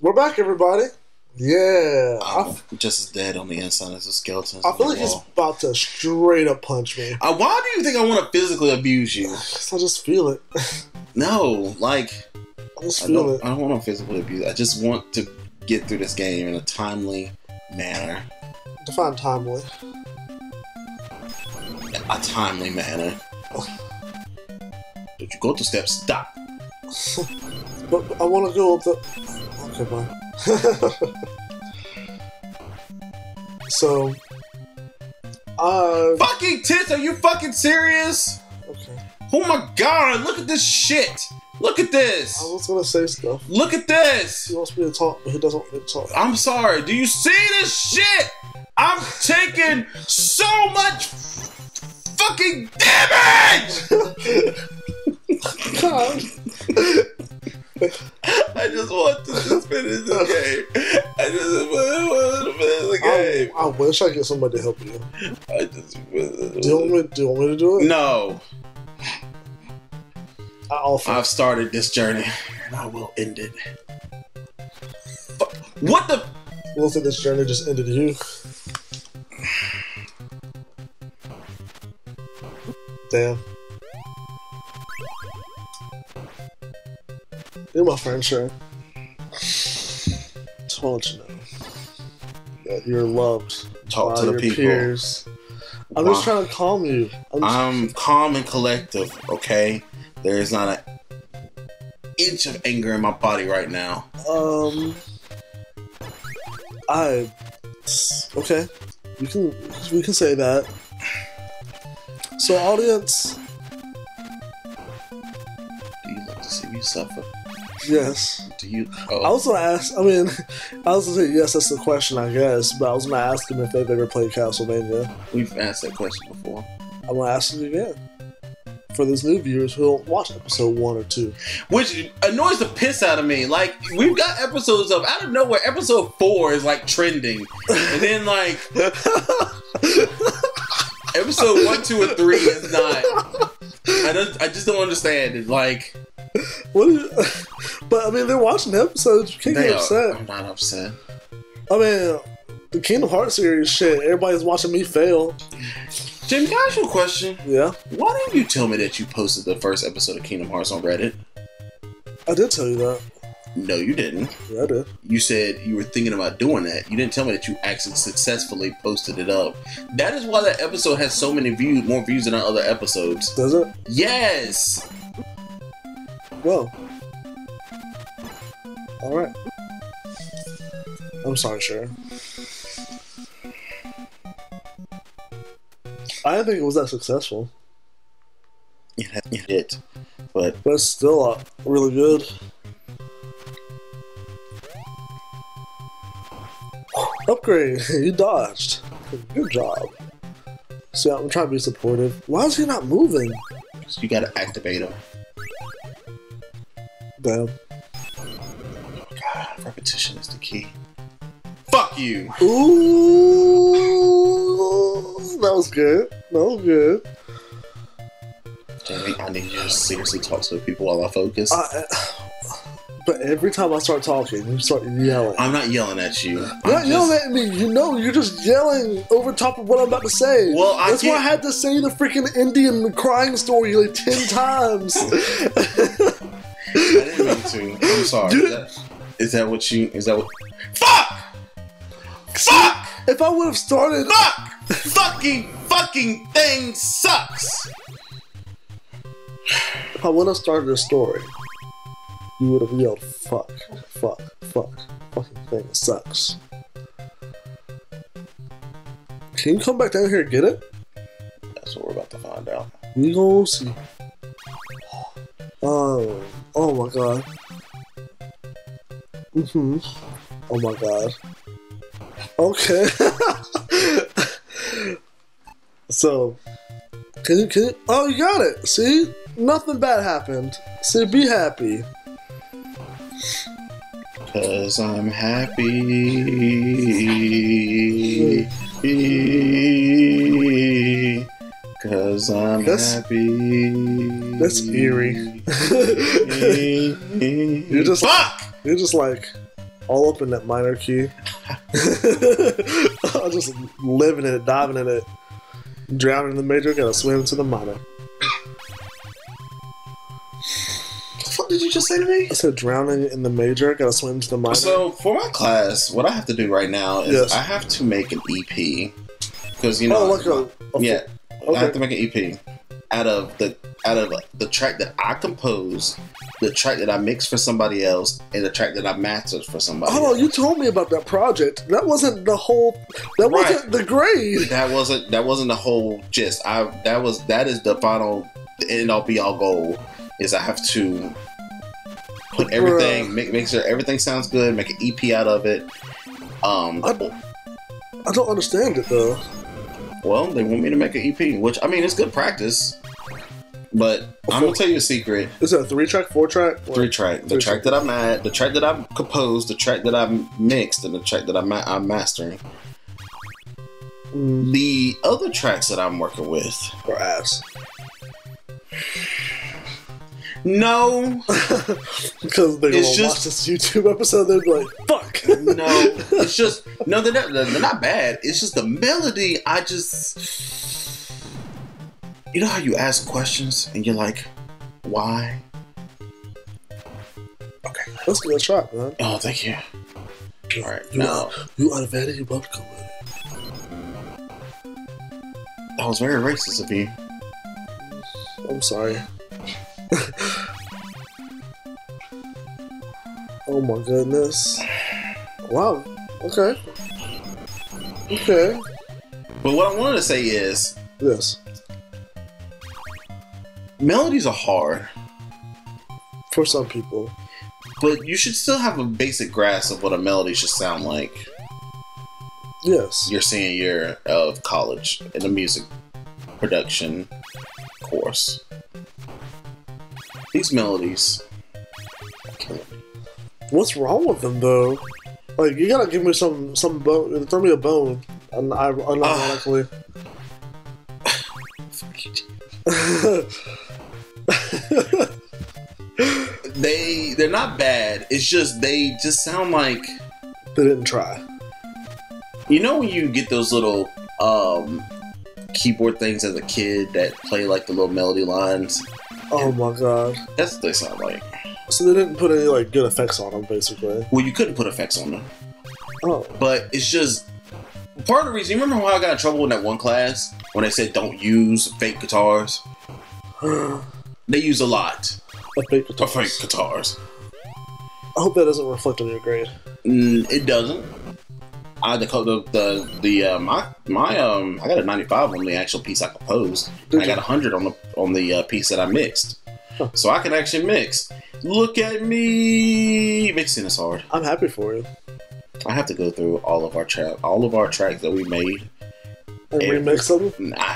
We're back, everybody. Yeah. I'm just as dead on the inside as a skeleton. I feel like he's about to straight up punch me. Why do you think I want to physically abuse you? I just feel it. No, like... I don't want to physically abuse. I just want to get through this game in a timely manner. Define timely. A timely manner. Did you go to step? Stop. But I want to go up the... Okay, bye. So... Fucking tits, are you fucking serious? Okay. Oh my god, look at this shit! Look at this! I was gonna say stuff. Look at this! He wants me to talk, but he doesn't want me to talk. I'm sorry, do you see this shit? I'm taking so much fucking damage! God. I just want to just finish this game. I just want to finish the game. I wish I could get somebody to help you. I just do you want me to do it? No. I've started this journey, and I will end it. What the? We'll say this journey just ended you. Damn. You're my friend, sure. Told you now. You're loved. Talk to the people. Peers. I'm just trying to calm you. I'm calm and collective, okay? There is not an inch of anger in my body right now. Okay. We can say that. So, audience. Do you like to see me suffer? Yes. Do you? Oh. I was gonna ask. I mean, I was gonna say yes. That's the question, I guess. But I was gonna ask them if they've ever played Castlevania. We've asked that question before. I'm gonna ask them again for those new viewers who don't watch episode 1 or 2, which annoys the piss out of me. Like, we've got episodes of out of nowhere. Episode 4 is like trending, and then like episode 1, 2, and 3 is not. I just don't understand it. Like. What is it? But I mean, they're watching the episodes. You can't get upset. I'm not upset. I mean, the Kingdom Hearts series shit. Everybody's watching me fail. Jim, can I ask you a question? Yeah. Why didn't you tell me that you posted the first episode of Kingdom Hearts on Reddit? I did tell you that. No, you didn't. Yeah, I did. You said you were thinking about doing that. You didn't tell me that you actually successfully posted it up. That is why that episode has so many views, more views than our other episodes. Does it? Yes. Well, alright. I'm sorry, Sharon. I didn't think it was that successful. It did. But it's still really good. Upgrade! You dodged. Good job. See, I'm trying to be supportive. Why is he not moving? You gotta activate him. Damn. God, repetition is the key. Fuck you! Ooh, that was good. That was good. Jamie, I need you to seriously talk to the people while I focus. But every time I start talking, you start yelling. I'm not yelling at you. You're not yelling at me. You know, you're just yelling over top of what I'm about to say. Well, that's why I had to say the freaking Indian crying story like 10 times. I didn't mean to. I'm sorry. Is that what? Fuck! Fuck! If I would have started. Fuck! fucking thing sucks. If I would have started a story, you would have yelled, "Fuck! Fuck! Fuck! Fucking thing sucks." Can you come back down here and get it? That's what we're about to find out. We gonna see. Oh my god. Oh my god. Okay. So, can you, oh, you got it. See? Nothing bad happened. See, be happy. 'Cause I'm happy. 'Cause I'm happy. That's eerie. You're just fuck! You're just like all up in that minor key. I'm just living in it, diving in it. Drowning in the major, gotta swim to the minor. What did you just say to me? I said drowning in the major, gotta swim to the minor. So for my class, what I have to do right now is I have to make an EP. Because you know, I have to make an EP out of the track that I composed, the track that I mixed for somebody else, and the track that I mastered for somebody else. You told me about that project. That wasn't the whole. That wasn't the grade. That wasn't the whole gist. That is the final, the end all be all goal. Is I have to put everything, make sure everything sounds good, make an EP out of it. I don't understand it though. Well, they want me to make an EP, which, I mean, it's good practice. But I'm going to tell you a secret. Is it a 3-track, 4-track? 3-track. The track that I'm at, the track that I've composed, the track that I've mixed, and the track that I'm mastering. The other tracks that I'm working with. Or ass. No. Because they're going to watch this YouTube episode, they're like, fuck. No. It's just, no, they're not bad. It's just the melody, I just... You know how you ask questions and you're like, why? Okay, let's give it a shot, man. Oh, thank you. Alright, now. You are very welcome. That was very racist of you. I'm sorry. Oh my goodness. Wow, okay. Okay. But what I wanted to say is... Yes. Melodies are hard. For some people. But you should still have a basic grasp of what a melody should sound like. Yes. Your senior year of college in a music production course. These melodies. What's wrong with them though? Like, you gotta give me some bone. Throw me a bone. Unironically. Fuck you, they're not bad. It's just they just sound like they didn't try. You know when you get those little keyboard things as a kid that play like the little melody lines? Oh my god, that's what they sound like. So they didn't put any like good effects on them, basically. Well, you couldn't put effects on them. Oh, but it's just part of the reason. You remember how I got in trouble in that one class when they said don't use fake guitars? They use a lot of fake guitars. I hope that doesn't reflect on your grade. It doesn't. I got a 95 on the actual piece I composed. I got 100 on the piece that I mixed. Huh. So I can actually mix. Look at me. Mixing is hard. I'm happy for you. I have to go through all of our tracks that we made and remix them. I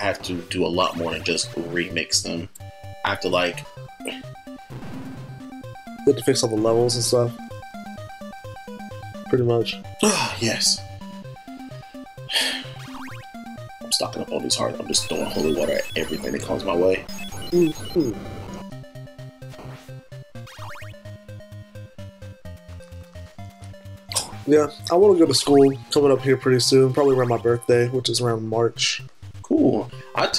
have to do a lot more than just remix them. I have to like... You have to fix all the levels and stuff. Pretty much. Yes. I'm stocking up all these hearts. I'm just throwing holy water at everything that comes my way. Mm-hmm. Yeah, I want to go to school coming up here pretty soon, probably around my birthday, which is around March. Cool. Like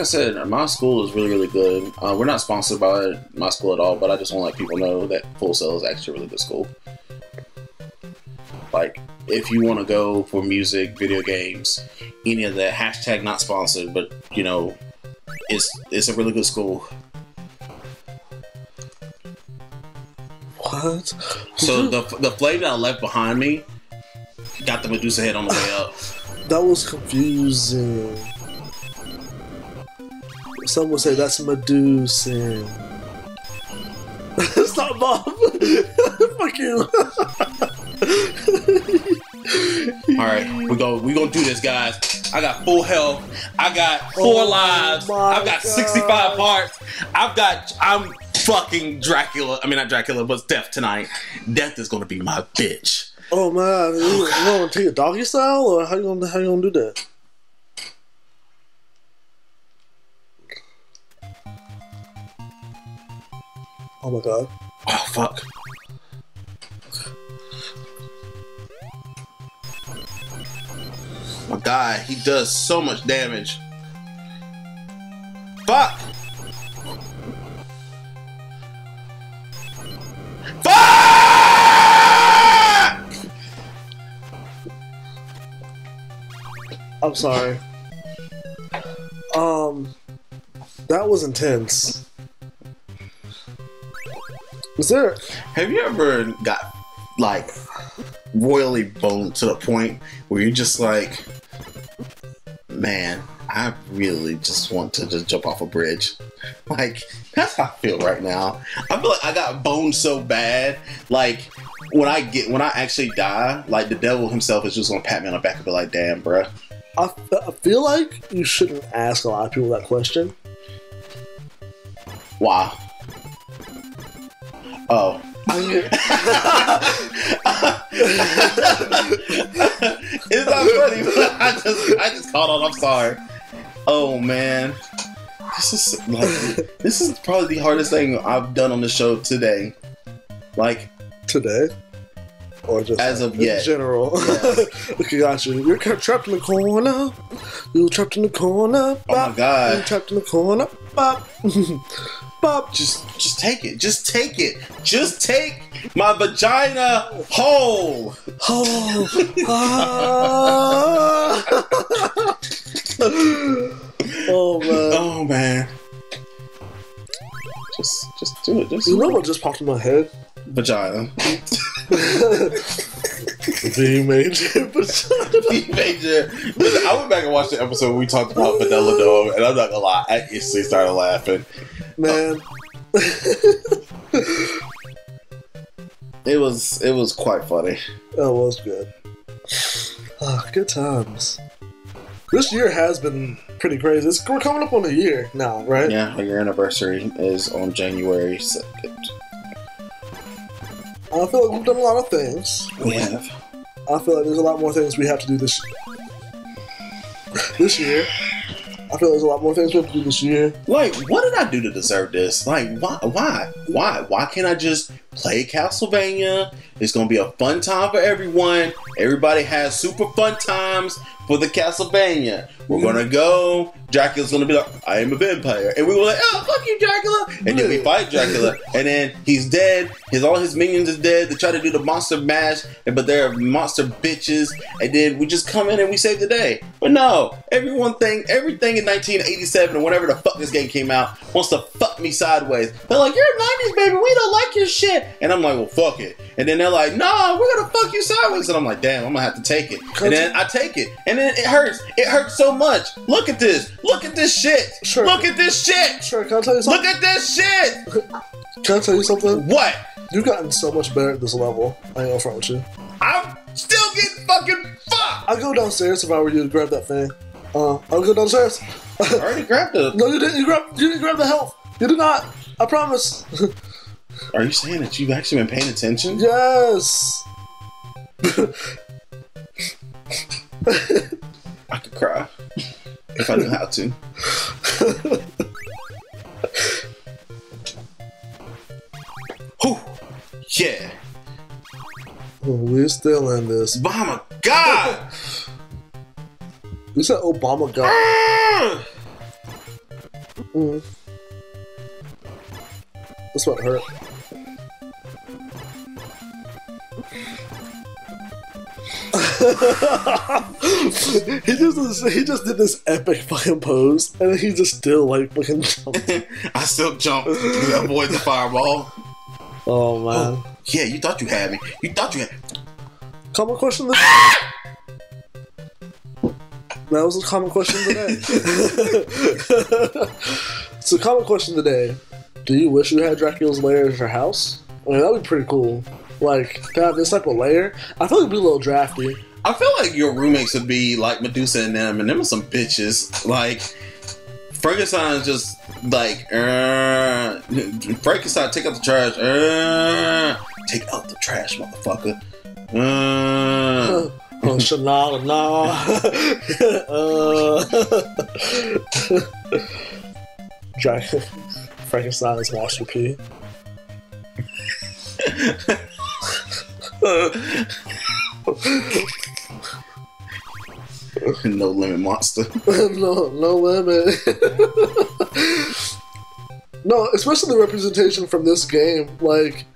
I said, my school is really, really good. We're not sponsored by my school at all, but I just want to let people know that Full Sail is actually a really good school. Like, if you want to go for music, video games, any of that, hashtag not sponsored, but, you know, it's a really good school. What? So the flame that I left behind me got the Medusa head on the way up. That was confusing. Some would say that's Medusa. Stop, Bob. Fuck you. All right, we gonna do this, guys. I got full health. I got 4 lives. I've got 65 hearts. I'm fucking Dracula. I mean, not Dracula, but Death tonight. Death is gonna be my bitch. Oh man, you gonna take a doggy style, or how you gonna do that? Oh my god. Oh fuck. My guy, he does so much damage. Fuck! Fuck! I'm sorry. That was intense. Was there? Have you ever got like royally boned to the point where you're just like, man, I really just want to just jump off a bridge? Like, that's how I feel right now. I feel like I got boned so bad. Like, when I actually die, like the devil himself is just gonna pat me on the back and be like, damn, bruh. I feel like you shouldn't ask a lot of people that question. Why? Oh. It's not funny, but I just caught on. I'm sorry. Oh man, this is probably the hardest thing I've done on the show today. Like today, or just as of yet, in general. Yeah. Okay, gotcha. You're trapped in the corner. You're trapped in the corner. Bop. Oh my god. You're trapped in the corner. Bop. Bop. Just take it. Just take it. Just take my vagina whole. Oh. Oh man. Oh man. Just do it. Just you know what just popped in my head? Vagina. V major. V major. I went back and watched the episode where we talked about Vanilla Dome, and I'm not gonna lie, I instantly started laughing. Man, it was quite funny. That was good. Oh, good times. This year has been pretty crazy. We're coming up on a year now, right? Yeah, our year anniversary is on January 2nd. I feel like we've done a lot of things. We have. I feel like there's a lot more things we have to do this year. I feel there's a lot more things we have to do this year. Like, what did I do to deserve this? Like, why can't I just play Castlevania? It's gonna be a fun time for everyone. Everybody has super fun times for the Castlevania. We're gonna go. Dracula's gonna be like, I am a vampire, and we were like, oh fuck you, Dracula! And then we fight Dracula, and then he's dead. All his minions is dead. They try to do the monster mash, but they're monster bitches. And then we just come in and we save the day. But no, everything in 1987 or whenever the fuck this game came out wants to fuck me sideways. They're like, you're a 90s baby. We don't like your shit. And I'm like, well, fuck it. And then they're like, nah, we're gonna fuck you sideways. And I'm like, damn, I'm gonna have to take it. And then I take it. And then it hurts. It hurts so much. Look at this. Look at this shit. Sure. Look at this shit. Sure, can I tell you something? Look at this shit. Can I tell you something? What? You've gotten so much better at this level. I ain't gonna front with you. I'm still getting fucking fucked. I'll go downstairs if I were you to grab that thing. I'll go downstairs. I already grabbed it. No, you didn't. You didn't grab the health. You did not. I promise. Are you saying that you've actually been paying attention? Yes. I could cry if I knew how to. Whew. Yeah. Oh, we're still in this. Obama God. You said Obama God. Ah! Mm. That's what hurt. he just did this epic fucking pose, and then he just still like fucking jumped. I still jumped to avoid the fireball. Oh man! Oh, yeah, you thought you had me. You thought you had. Common question this. Ah! That was a common question today. So, common question today: do you wish you had Dracula's lair at your house? I mean, that'd be pretty cool. Like, to have this type of layer, I feel like it'd be a little drafty. I feel like your roommates would be like Medusa and them are some bitches. Like, Frankenstein's just like, Frankenstein, take out the trash. Take out the trash, motherfucker. Oh, shalala, nah. Frankenstein's master P. No limit monster. No limit. No, especially the representation from this game. Like,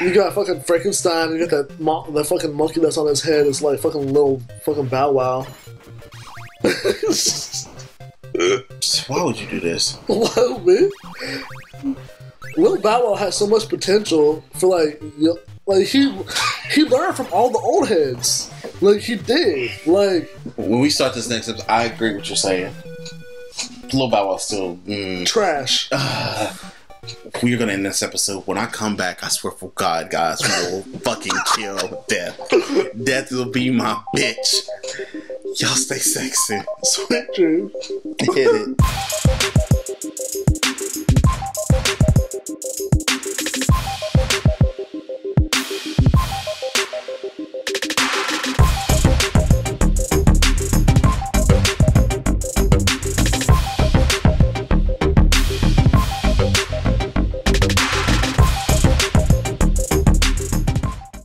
you got fucking Frankenstein, you got that fucking monkey that's on his head. It's like fucking Lil fucking Bow Wow. Why would you do this? Why, man? Lil Bow Wow has so much potential for, like, you know, like he learned from all the old heads. Like, he did. Like, when we start this next episode, I agree with what you're saying. Lil Bow Wow's still trash. We're gonna end this episode. When I come back, I swear for God, guys, we will fucking kill death. Death will be my bitch. Y'all stay sexy. Sweet dreams. Hit it.